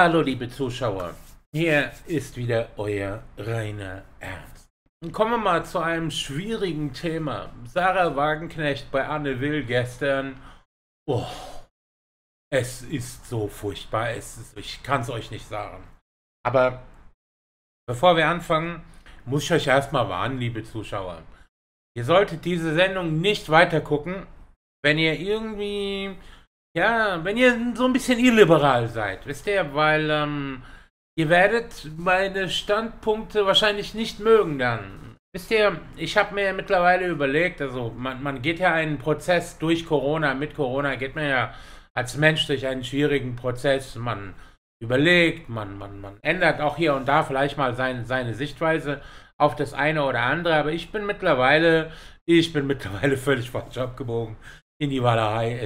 Hallo liebe Zuschauer, hier ist wieder euer Rainer Ernst. Und kommen wir mal zu einem schwierigen Thema. Sahra Wagenknecht bei Anne Will gestern. Oh, es ist so furchtbar, ich kann es euch nicht sagen. Aber bevor wir anfangen, muss ich euch erstmal warnen, liebe Zuschauer. Ihr solltet diese Sendung nicht weiter gucken, wenn ihr irgendwie... Ja, wenn ihr so ein bisschen illiberal seid, wisst ihr, weil ihr werdet meine Standpunkte wahrscheinlich nicht mögen dann. Wisst ihr, ich habe mir mittlerweile überlegt, also man geht ja einen Prozess durch Corona, mit Corona geht man ja als Mensch durch einen schwierigen Prozess, man überlegt, man ändert auch hier und da vielleicht mal seine Sichtweise auf das eine oder andere, aber ich bin mittlerweile völlig falsch abgebogen in die Wahlerei,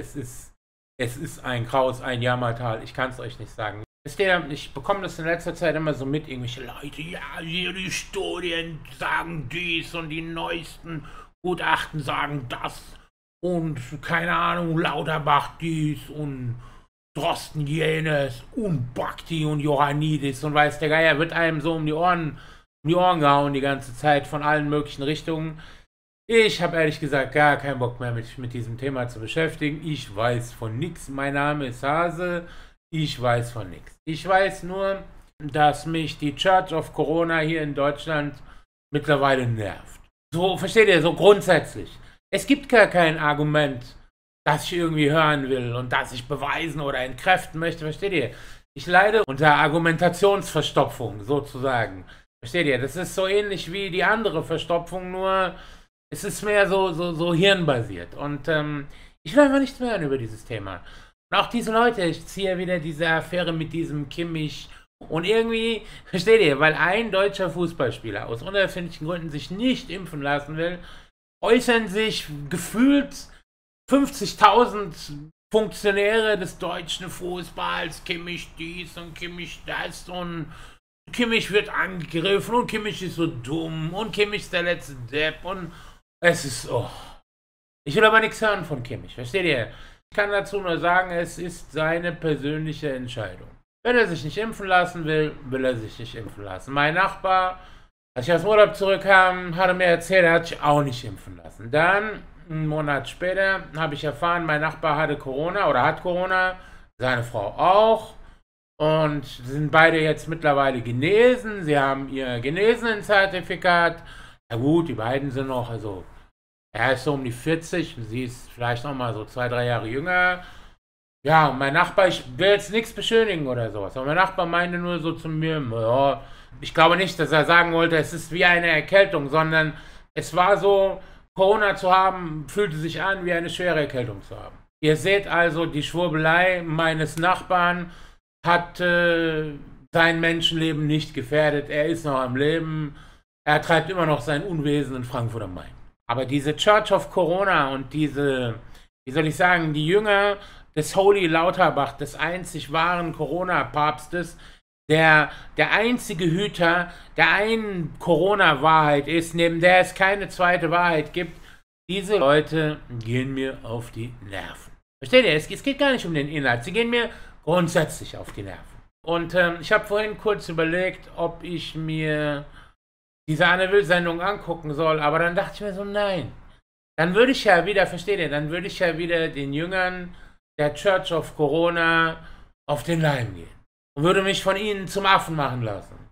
Es ist ein Graus, ein Jammertal, ich kann es euch nicht sagen. Wisst ihr, ich bekomme das in letzter Zeit immer so mit, irgendwelche Leute, ja, hier die Studien sagen dies und die neuesten Gutachten sagen das und keine Ahnung, Lauterbach dies und Drosten jenes und Bakti und Ioannidis und weiß der Geier, wird einem so um die Ohren gehauen die ganze Zeit von allen möglichen Richtungen. Ich habe ehrlich gesagt gar keinen Bock mehr, mich mit diesem Thema zu beschäftigen. Ich weiß von nichts. Mein Name ist Hase. Ich weiß von nichts. Ich weiß nur, dass mich die Church of Corona hier in Deutschland mittlerweile nervt. So, versteht ihr, so grundsätzlich. Es gibt gar kein Argument, das ich irgendwie hören will und das ich beweisen oder entkräften möchte. Versteht ihr? Ich leide unter Argumentationsverstopfung sozusagen. Versteht ihr? Das ist so ähnlich wie die andere Verstopfung, nur... Es ist mehr so hirnbasiert und ich will einfach nichts mehr über dieses Thema. Und auch diese Leute, ich ziehe wieder diese Affäre mit diesem Kimmich und irgendwie, versteht ihr, weil ein deutscher Fußballspieler aus unerfindlichen Gründen sich nicht impfen lassen will, äußern sich gefühlt 50.000 Funktionäre des deutschen Fußballs, Kimmich dies und Kimmich das und... Kimmich wird angegriffen und Kimmich ist so dumm und Kimmich ist der letzte Depp und es ist, oh. Ich will aber nichts hören von Kimmich, versteht ihr? Ich kann dazu nur sagen, es ist seine persönliche Entscheidung. Wenn er sich nicht impfen lassen will, will er sich nicht impfen lassen. Mein Nachbar, als ich aus dem Urlaub zurückkam, hat er mir erzählt, er hat sich auch nicht impfen lassen. Dann, einen Monat später, habe ich erfahren, mein Nachbar hatte Corona oder hat Corona, seine Frau auch. Und sind beide jetzt mittlerweile genesen. Sie haben ihr Genesenen-Zertifikat. Na gut, die beiden sind noch, also er ist so um die 40, sie ist vielleicht noch mal so 2, 3 Jahre jünger. Ja, und mein Nachbar, ich will jetzt nichts beschönigen oder sowas, aber mein Nachbar meinte nur so zu mir, ja, ich glaube nicht, dass er sagen wollte, es ist wie eine Erkältung, sondern es war so, Corona zu haben, fühlte sich an, wie eine schwere Erkältung zu haben. Ihr seht also, die Schwurbelei meines Nachbarn hat sein Menschenleben nicht gefährdet. Er ist noch am Leben. Er treibt immer noch sein Unwesen in Frankfurt am Main. Aber diese Church of Corona und diese, wie soll ich sagen, die Jünger des Holy Lauterbach, des einzig wahren Corona-Papstes, der einzige Hüter der einen Corona-Wahrheit ist, neben der es keine zweite Wahrheit gibt, diese Leute gehen mir auf die Nerven. Versteht ihr? Es geht gar nicht um den Inhalt. Sie gehen mir grundsätzlich auf die Nerven. Und ich habe vorhin kurz überlegt, ob ich mir diese Anne Will-Sendung angucken soll, aber dann dachte ich mir so, nein. Dann würde ich ja wieder, versteht ihr, dann würde ich ja wieder den Jüngern der Church of Corona auf den Leim gehen und würde mich von ihnen zum Affen machen lassen.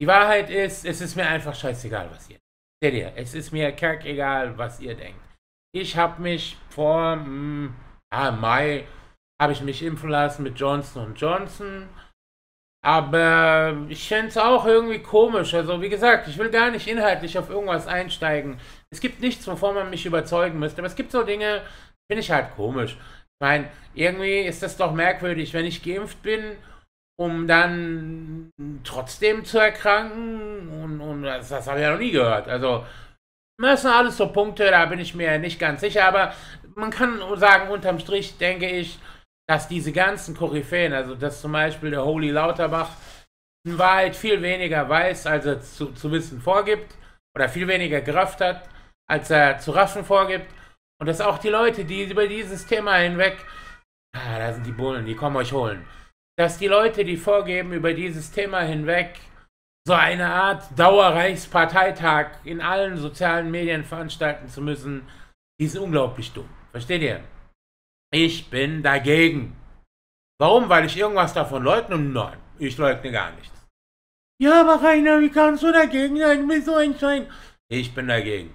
Die Wahrheit ist, es ist mir einfach scheißegal, was ihr denkt. Seht ihr, es ist mir kackegal, was ihr denkt. Ich habe mich vor Mai habe ich mich impfen lassen mit Johnson & Johnson. Aber ich finde es auch irgendwie komisch. Also wie gesagt, ich will gar nicht inhaltlich auf irgendwas einsteigen. Es gibt nichts, wovon man mich überzeugen müsste. Aber es gibt so Dinge, finde ich halt komisch. Ich meine, irgendwie ist das doch merkwürdig, wenn ich geimpft bin, um dann trotzdem zu erkranken. Und das habe ich ja noch nie gehört. Also das sind alles so Punkte, da bin ich mir nicht ganz sicher. Aber man kann sagen, unterm Strich denke ich, dass diese ganzen Koryphäen, also dass zum Beispiel der Holy Lauterbach in Wahrheit viel weniger weiß, als er zu wissen vorgibt, oder viel weniger gerafft hat, als er zu raffen vorgibt, und dass auch die Leute, die über dieses Thema hinweg, da sind die Bullen, die kommen euch holen, dass die Leute, die vorgeben, über dieses Thema hinweg so eine Art Dauerreichsparteitag in allen sozialen Medien veranstalten zu müssen, die sind unglaublich dumm. Versteht ihr? Ich bin dagegen. Warum? Weil ich irgendwas davon leugne? Nein, ich leugne gar nichts. Ja, aber Rainer, wie kannst du dagegen sein? Du bist so entscheidend. Ich bin dagegen.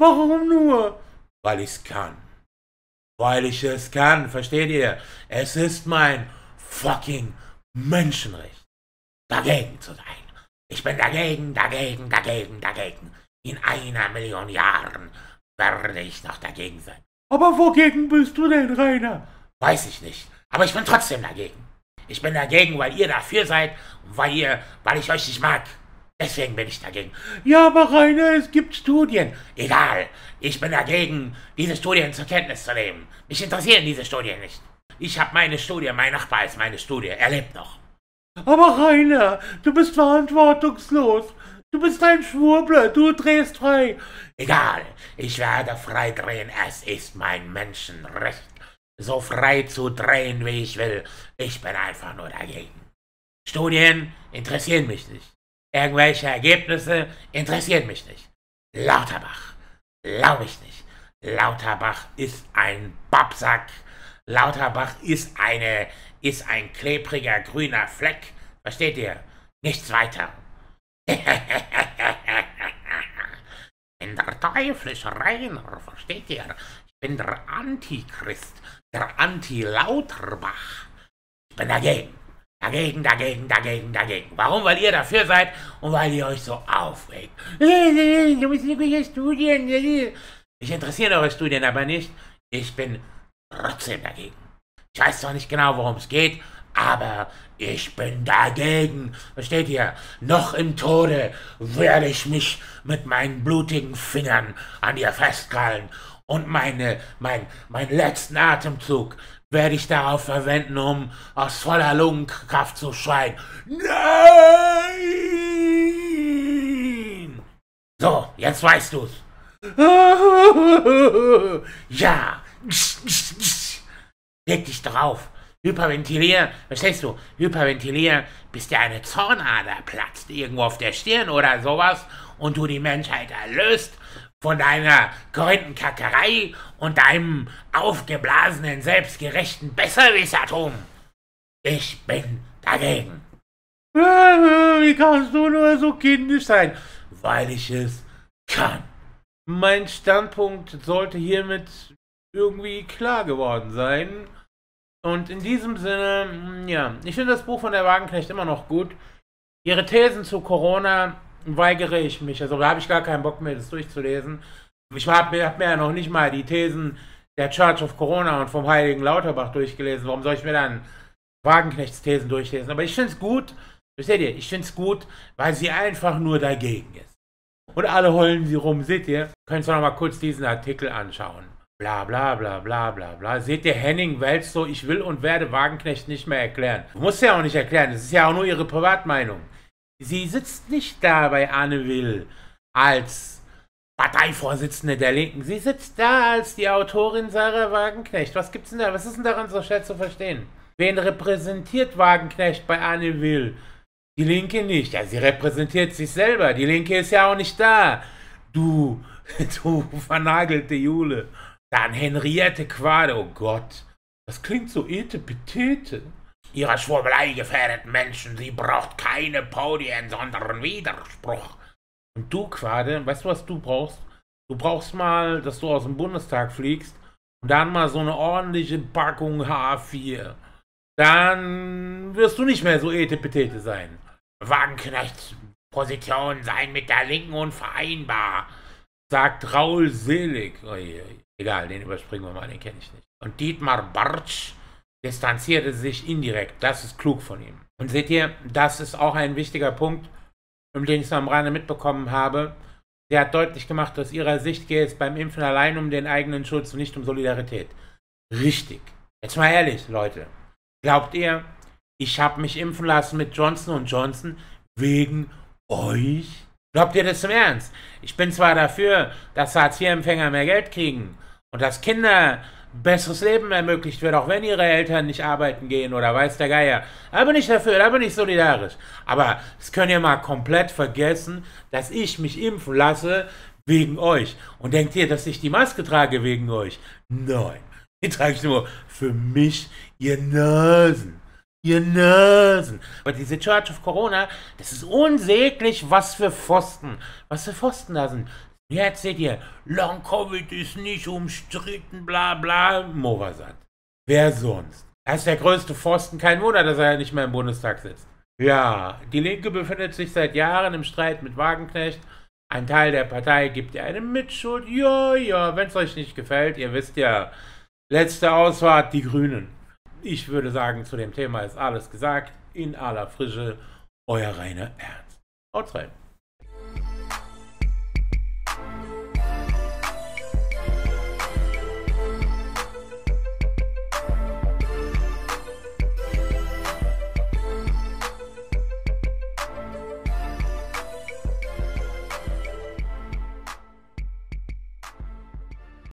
Warum nur? Weil ich es kann. Weil ich es kann, versteht ihr? Es ist mein fucking Menschenrecht, dagegen zu sein. Ich bin dagegen, dagegen, dagegen, dagegen. In 1 Million Jahren werde ich noch dagegen sein. Aber wogegen bist du denn, Rainer? Weiß ich nicht. Aber ich bin trotzdem dagegen. Ich bin dagegen, weil ihr dafür seid und weil ich euch nicht mag. Deswegen bin ich dagegen. Ja, aber Rainer, es gibt Studien. Egal. Ich bin dagegen, diese Studien zur Kenntnis zu nehmen. Mich interessieren diese Studien nicht. Ich habe meine Studie, mein Nachbar ist meine Studie. Er lebt noch. Aber Rainer, du bist verantwortungslos. Du bist ein Schwurbler, du drehst frei. Egal, ich werde frei drehen. Es ist mein Menschenrecht, so frei zu drehen, wie ich will. Ich bin einfach nur dagegen. Studien interessieren mich nicht. Irgendwelche Ergebnisse interessieren mich nicht. Lauterbach, glaube ich nicht. Lauterbach ist ein Babsack. Lauterbach ist ein klebriger grüner Fleck. Versteht ihr? Nichts weiter. In der Teufel ist Rainer, versteht ihr? Ich bin der Antichrist, der Anti-Lauterbach. Ich bin dagegen. Dagegen, dagegen, dagegen, dagegen. Warum? Weil ihr dafür seid und weil ihr euch so aufregt. Du bist irgendwelche Studien. Ich interessiere eure Studien aber nicht. Ich bin trotzdem dagegen. Ich weiß zwar nicht genau, worum es geht, aber ich bin dagegen. Versteht ihr? Noch im Tode werde ich mich mit meinen blutigen Fingern an ihr festkrallen und meinen letzten Atemzug werde ich darauf verwenden, um aus voller Lungenkraft zu schreien. Nein! So, jetzt weißt du's. Ja! Leg dich drauf. Hyperventilier, verstehst du? Hyperventilier, bis dir eine Zornader platzt irgendwo auf der Stirn oder sowas und du die Menschheit erlöst von deiner Korinthenkackerei und deinem aufgeblasenen, selbstgerechten Besserwissertum. Ich bin dagegen. Wie kannst du nur so kindisch sein? Weil ich es kann. Mein Standpunkt sollte hiermit irgendwie klar geworden sein. Und in diesem Sinne, ja, ich finde das Buch von der Wagenknecht immer noch gut. Ihre Thesen zu Corona weigere ich mich. Also da habe ich gar keinen Bock mehr, das durchzulesen. Ich hab mir ja noch nicht mal die Thesen der Church of Corona und vom heiligen Lauterbach durchgelesen. Warum soll ich mir dann Wagenknechts Thesen durchlesen? Aber ich finde es gut, seht ihr, ich finde es gut, weil sie einfach nur dagegen ist. Und alle heulen sie rum, seht ihr? Könnt ihr noch mal kurz diesen Artikel anschauen. Bla bla bla bla bla bla. Seht ihr, Henning Weiz so, ich will und werde Wagenknecht nicht mehr erklären. Du musst ja auch nicht erklären, das ist ja auch nur ihre Privatmeinung. Sie sitzt nicht da bei Anne Will als Parteivorsitzende der Linken. Sie sitzt da als die Autorin Sahra Wagenknecht. Was gibt's denn da? Was ist denn daran so schwer zu verstehen? Wen repräsentiert Wagenknecht bei Anne Will? Die Linke nicht. Ja, sie repräsentiert sich selber. Die Linke ist ja auch nicht da. Du vernagelte Jule. Dann Henriette Quade, oh Gott. Das klingt so etepetete. Ihrer Schwurbelei gefährdeten Menschen, sie braucht keine Podien, sondern Widerspruch. Und du, Quade, weißt du, was du brauchst? Du brauchst mal, dass du aus dem Bundestag fliegst und dann mal so eine ordentliche Packung H4. Dann wirst du nicht mehr so etepetete sein. Wagenknechts Positionen seien mit der Linken unvereinbar, sagt Raul Selig. Egal, den überspringen wir mal, den kenne ich nicht. Und Dietmar Bartsch distanzierte sich indirekt. Das ist klug von ihm. Und seht ihr, das ist auch ein wichtiger Punkt, um den ich es am Rande mitbekommen habe. Sie hat deutlich gemacht, aus ihrer Sicht gehe es beim Impfen allein um den eigenen Schutz und nicht um Solidarität. Richtig. Jetzt mal ehrlich, Leute. Glaubt ihr, ich habe mich impfen lassen mit Johnson & Johnson wegen euch? Glaubt ihr das im Ernst? Ich bin zwar dafür, dass Hartz-IV-Empfänger mehr Geld kriegen und dass Kinder besseres Leben ermöglicht wird, auch wenn ihre Eltern nicht arbeiten gehen oder weiß der Geier. Da bin ich dafür, da bin ich solidarisch. Aber das könnt ihr mal komplett vergessen, dass ich mich impfen lasse wegen euch. Und denkt ihr, dass ich die Maske trage wegen euch? Nein. Die trage ich nur für mich, ihr Nasen. Ihr Nasen. Aber diese Church of Corona, das ist unsäglich, was für Pfosten. Was für Pfosten da sind. Jetzt seht ihr, Long-Covid ist nicht umstritten, bla bla, Movasat. Wer sonst? Er ist der größte Pfosten, kein Wunder, dass er nicht mehr im Bundestag sitzt. Ja, die Linke befindet sich seit Jahren im Streit mit Wagenknecht. Ein Teil der Partei gibt ihr eine Mitschuld. Ja, wenn es euch nicht gefällt, ihr wisst ja, letzte Ausfahrt, die Grünen. Ich würde sagen, zu dem Thema ist alles gesagt. In aller Frische, euer Rainer Ernst. Haut rein.